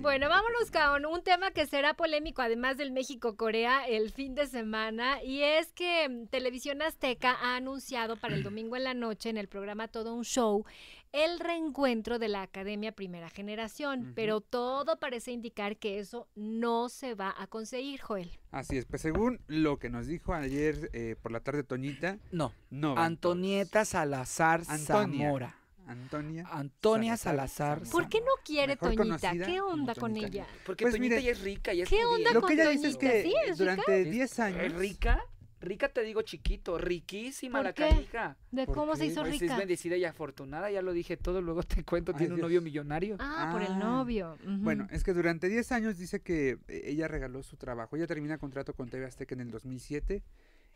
sí. Bueno, vámonos con un tema que será polémico, además del México-Corea, el fin de semana, y es que Televisión Azteca ha anunciado para el domingo en la noche en el programa Todo un Show el reencuentro de la Academia Primera Generación, pero todo parece indicar que eso no se va a conseguir, Joel. Así es, pues según lo que nos dijo ayer por la tarde Toñita, no Antonieta Salazar Zamora. Antonia Salazar. ¿Por qué no quiere Toñita? ¿Qué onda con ella? Porque pues Toñita ya es rica, ya es judía. ¿Qué onda con Toñita? Lo que ella dice es que ¿sí, es durante 10 años... ¿Es rica? Rica te digo chiquito, riquísima la canija. ¿De cómo se hizo rica? Pues es bendecida y afortunada, ya lo dije todo, luego te cuento, tiene un novio millonario. Ah, por el novio. Bueno, es que durante 10 años dice que ella regaló su trabajo. Ella termina contrato con TV Azteca en el 2007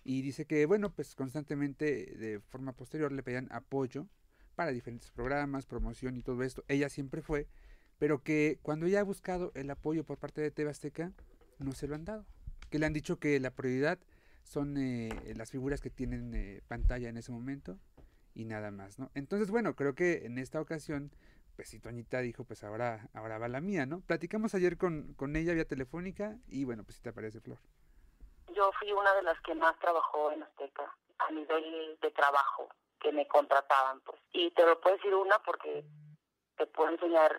y dice que, bueno, pues constantemente de forma posterior le pedían apoyo para diferentes programas, promoción y todo esto. Ella siempre fue, pero que cuando ella ha buscado el apoyo por parte de TV Azteca, no se lo han dado. Que le han dicho que la prioridad son las figuras que tienen pantalla en ese momento y nada más, ¿no? Entonces, bueno, creo que en esta ocasión, pues si Toñita dijo, pues ahora va la mía, ¿no? Platicamos ayer con ella vía telefónica y, bueno, pues si te parece, Flor. Yo fui una de las que más trabajó en Azteca a nivel de trabajo, que me contrataban, pues. Y te lo puedo decir una porque te puedo enseñar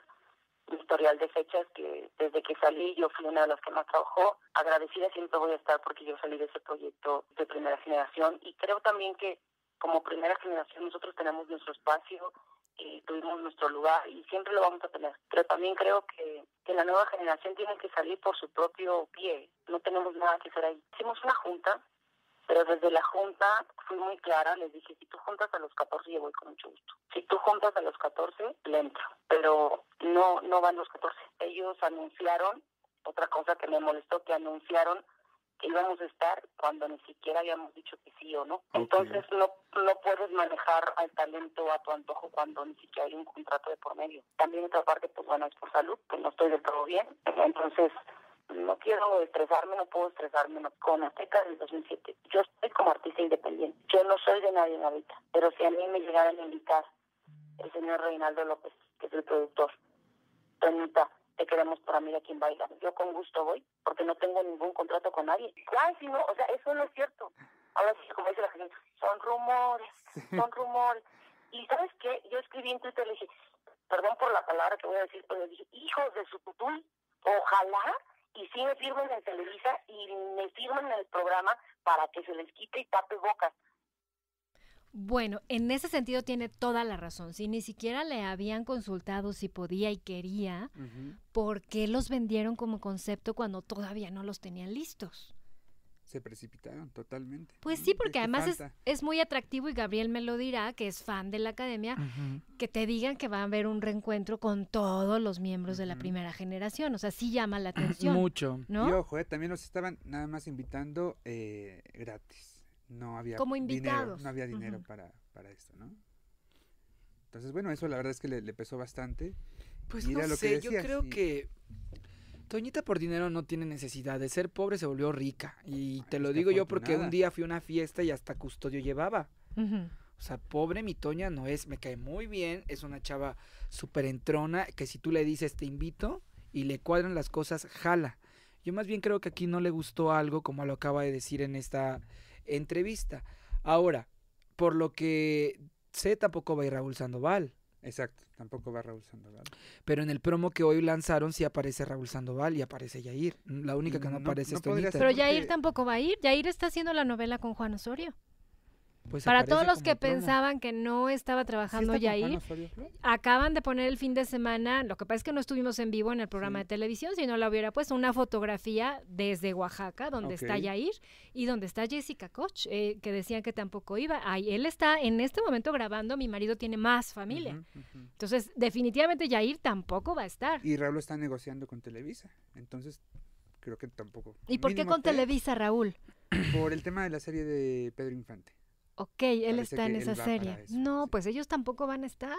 mi historial de fechas, que desde que salí yo fui una de las que más trabajó. Agradecida siempre voy a estar porque yo salí de ese proyecto de primera generación y creo también que como primera generación nosotros tenemos nuestro espacio y tuvimos nuestro lugar y siempre lo vamos a tener. Pero también creo que la nueva generación tiene que salir por su propio pie. No tenemos nada que hacer ahí. Hicimos una junta, pero desde la junta fui muy clara, les dije, si tú juntas a los 14, yo voy con mucho gusto. Si tú juntas a los 14, le entro. Pero no van los 14. Ellos anunciaron, otra cosa que me molestó, que anunciaron que íbamos a estar cuando ni siquiera habíamos dicho que sí o no. Okay. Entonces no puedes manejar al talento a tu antojo cuando ni siquiera hay un contrato de por medio. También otra parte, pues bueno, es por salud, que no estoy del todo bien. Entonces... no quiero estresarme, no puedo estresarme con Azteca del 2007. Yo estoy como artista independiente. Yo no soy de nadie en la vida. Pero si a mí me llegaran a invitar el señor Reinaldo López, que es el productor, Toñita, te queremos para mí aquí en Baila. Yo con gusto voy, porque no tengo ningún contrato con nadie. Claro, si no, o sea, eso no es cierto. Ahora sí, como dice la gente, son rumores, son rumores. Y ¿sabes qué? Yo escribí en Twitter y le dije, perdón por la palabra que voy a decir, pero le dije, hijos de su tutul, ojalá y sí me firman en Televisa y me firman en el programa para que se les quite y tape bocas. Bueno, en ese sentido tiene toda la razón. Si ni siquiera le habían consultado si podía y quería, ¿por qué los vendieron como concepto cuando todavía no los tenían listos? Se precipitaron totalmente. Pues sí, porque además es muy atractivo, y Gabriel me lo dirá, que es fan de la Academia, que te digan que va a haber un reencuentro con todos los miembros de la primera generación. O sea, sí llama la atención. Mucho. ¿No? Y ojo, también los estaban nada más invitando gratis. No había como invitados. Dinero, no había dinero para esto, ¿no? Entonces, bueno, eso la verdad es que le pesó bastante. Pues no sé, decías, yo creo que... Toñita por dinero no tiene necesidad, de ser pobre se volvió rica, y te lo digo yo porque un día fui a una fiesta y hasta custodio llevaba, o sea, pobre mi Toña no es, me cae muy bien, es una chava súper entrona, que si tú le dices te invito y le cuadran las cosas, jala. Yo más bien creo que aquí no le gustó algo, como lo acaba de decir en esta entrevista. Ahora, por lo que sé, tampoco va a ir Raúl Sandoval. Exacto, tampoco va Raúl Sandoval. Pero en el promo que hoy lanzaron sí aparece Raúl Sandoval y aparece Yair. La única que no aparece es Toñita. Pero Yair tampoco va a ir. Yair está haciendo la novela con Juan Osorio. Pues para todos los que pensaban que no estaba trabajando Yair, acaban de poner el fin de semana, lo que pasa es que no estuvimos en vivo en el programa de televisión, si no la hubiera puesto, una fotografía desde Oaxaca, donde está Yair y donde está Jessica Koch, que decían que tampoco iba. Ay, él está en este momento grabando Mi Marido Tiene Más Familia. Entonces, definitivamente Yair tampoco va a estar. Y Raúl está negociando con Televisa, entonces creo que tampoco. ¿Y por qué con Televisa, Raúl? Por el tema de la serie de Pedro Infante. Ok, él está en esa serie. No, pues ellos tampoco van a estar.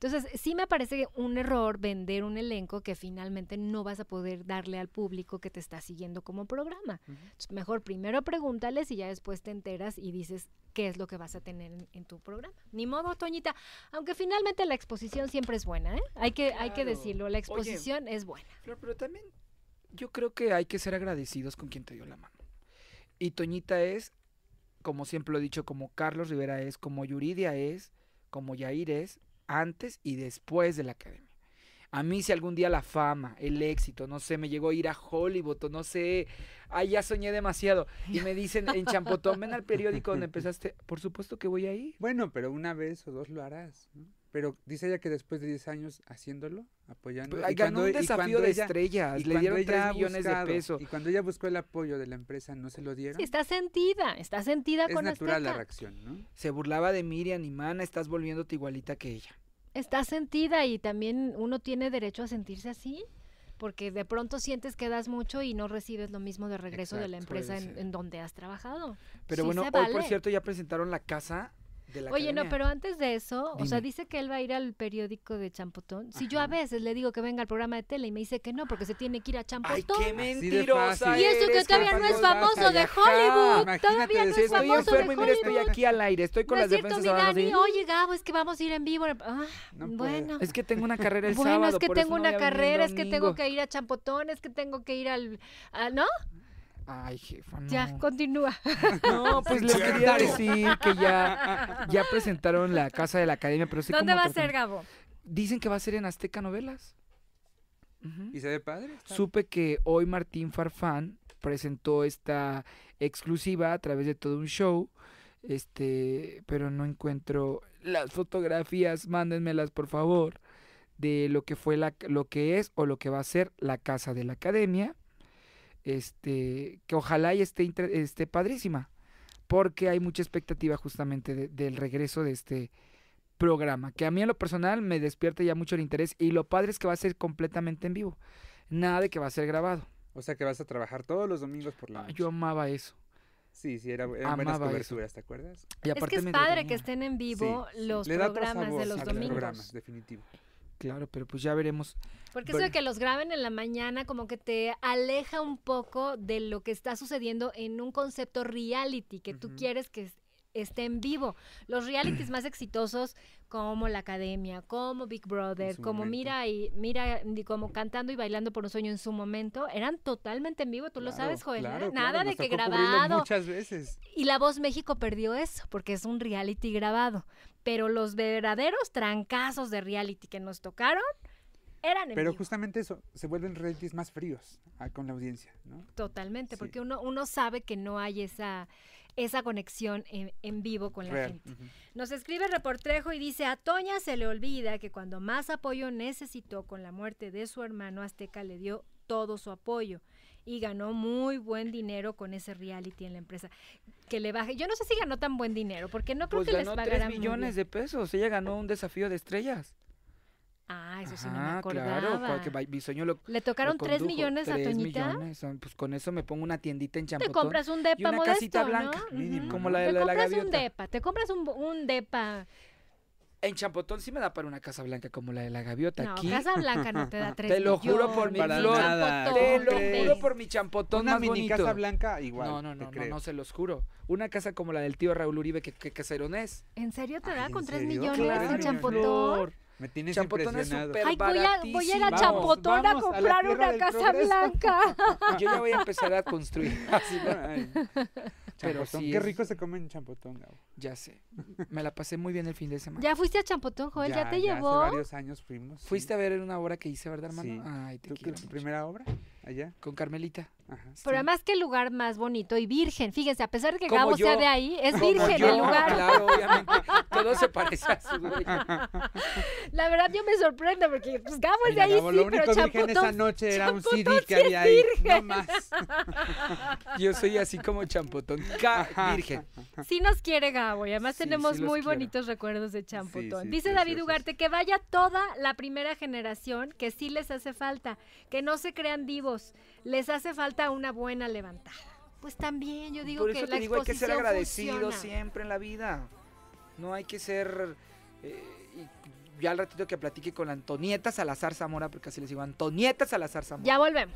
Entonces, sí me parece un error vender un elenco que finalmente no vas a poder darle al público que te está siguiendo como programa. Uh-huh. Entonces, mejor primero pregúntales y ya después te enteras y dices qué es lo que vas a tener en tu programa. Ni modo, Toñita. Aunque finalmente la exposición siempre es buena, ¿eh? Hay que decirlo, la exposición es buena. Flor, pero también yo creo que hay que ser agradecidos con quien te dio la mano. Y Toñita es, como siempre lo he dicho, como Carlos Rivera es, como Yuridia es, como Yair es, antes y después de la academia. A mí, si algún día la fama, el éxito, no sé, me llegó a ir a Hollywood, o no sé, ay, ya soñé demasiado, y me dicen en Champotón, ven al periódico donde empezaste, por supuesto que voy ahí. Bueno, pero una vez o dos lo harás, ¿no? Pero dice ella que después de 10 años haciéndolo, apoyando. Pero, y ganó cuando, un desafío de estrellas, le dieron 3 millones de pesos. Y cuando ella buscó el apoyo de la empresa, ¿no se lo dieron? Está sentida con Azteca. Es natural la reacción, ¿no? Se burlaba de Miriam y Mana, estás volviéndote igualita que ella. Está sentida y también uno tiene derecho a sentirse así, porque de pronto sientes que das mucho y no recibes lo mismo de regreso. Exacto, de la empresa en donde has trabajado. Pero sí, bueno, hoy por cierto ya presentaron la casa... Oye, academia. No, pero antes de eso, dime. O sea, dice que él va a ir al periódico de Champotón. Si yo a veces le digo que venga al programa de tele y me dice que no, porque se tiene que ir a Champotón. ¡Ay, qué mentirosa! Y eso que todavía no es famoso de Hollywood. Imagínate, todavía no es famoso enfermo, de Hollywood. Mira, estoy aquí al aire, estoy con no las es cierto, defensas. Mi Dani, oye, Gabo, es que vamos a ir en vivo. Ah, no bueno. Es que tengo una carrera el sábado. Bueno, es que tengo una carrera, es que tengo que ir a Champotón, es que tengo que ir al... ¿No? Ay, jefa, no. Ya, continúa. No, pues les quería decir que ya presentaron la Casa de la Academia, pero sí. ¿Dónde va a ser, Gabo? Dicen que va a ser en Azteca Novelas. Uh-huh. ¿Y se ve padre? Supe que hoy Martín Farfán presentó esta exclusiva a través de Todo un Show, pero no encuentro las fotografías, mándenmelas por favor, de lo que fue lo que es o lo que va a ser la Casa de la Academia. Que ojalá y esté padrísima, porque hay mucha expectativa justamente del regreso de este programa, que a mí en lo personal me despierta ya mucho el interés, y lo padre es que va a ser completamente en vivo, nada de que va a ser grabado. O sea que vas a trabajar todos los domingos por la noche. Yo amaba eso. Sí, sí, eran buenas coberturas, ¿te acuerdas? Y es que es padre que estén en vivo los programas de los domingos. Los programas, definitivo. Claro, pero pues ya veremos. Porque eso de que los graben en la mañana como que te aleja un poco de lo que está sucediendo en un concepto reality, que tú quieres que esté en vivo. Los realities más exitosos como La Academia, como Big Brother, como momento. Como Cantando y Bailando por un Sueño en su momento, eran totalmente en vivo, tú lo sabes, Joel, claro, nada de que grabado. Muchas veces. Y La Voz México perdió eso, porque es un reality grabado. Pero los verdaderos trancazos de reality que nos tocaron eran en vivo. Justamente eso, se vuelven realities más fríos con la audiencia, ¿no? Totalmente, porque uno sabe que no hay esa conexión en vivo con la gente. Uh-huh. Nos escribe Reportrejo y dice, a Toña se le olvida que cuando más apoyo necesitó con la muerte de su hermano, Azteca le dio todo su apoyo y ganó muy buen dinero con ese reality en la empresa. Que le baje, yo no sé si ganó tan buen dinero, porque no creo que les pagaran. Ganó 3 millones de pesos, ella ganó un Desafío de Estrellas. Ah, eso sí no me acordaba. Claro, porque mi sueño le tocaron 3 millones a Toñita. 3 millones, pues con eso me pongo una tiendita en Champotón. Te compras un depa y una casita blanca, ¿no? Uh-huh. Como la de la Gaviota. Te compras un depa. En Champotón sí me da para una casa blanca como la de la Gaviota. No, aquí casa blanca no te da 3 millones. Te lo juro por mi Flor, te lo juro por mi Champotón más bonito. Una mini casa blanca igual. No, se los juro. Una casa como la del tío Raúl Uribe, que caserón es. ¿En serio te da con 3 millones en Champotón? Me tienes Champotón impresionado. Es súper baratísimo. Voy a ir a Champotón a comprar una casa blanca. Yo ya voy a empezar a construir. Pero sí, qué rico se come en Champotón, Gabo. Ya sé. Me la pasé muy bien el fin de semana. ¿Ya fuiste a Champotón, Joel? ¿Ya te llevó? Hace varios años fuimos. Fuiste a ver en una obra que hice, ¿verdad, hermano? Sí. Ay, te quiero. ¿Tu primera obra allá? Con Carmelita. Ajá, pero además que el lugar más bonito y virgen. Fíjense, a pesar de que Gabo sea de ahí, es virgen el lugar. Claro, obviamente. Todo se parece a su dueño. La verdad yo me sorprendo porque pues Gabo es de ahí, Gabo, sí, pero Champotón. Lo único virgen esa noche era un CD que había ahí, no más. Yo soy así como Champotón. Virgen. Sí nos quiere Gabo y además tenemos muy bonitos recuerdos de Champotón. Dice David Ugarte que vaya toda la primera generación, que sí les hace falta, que no se crean divos, les hace falta una buena levantada. Pues también yo digo que la exposición funciona. Por eso te digo, hay que ser agradecido siempre en la vida. No hay que ser ya al ratito que platique con Antonieta Salazar Zamora, porque así les digo, Antonieta Salazar Zamora. Ya volvemos.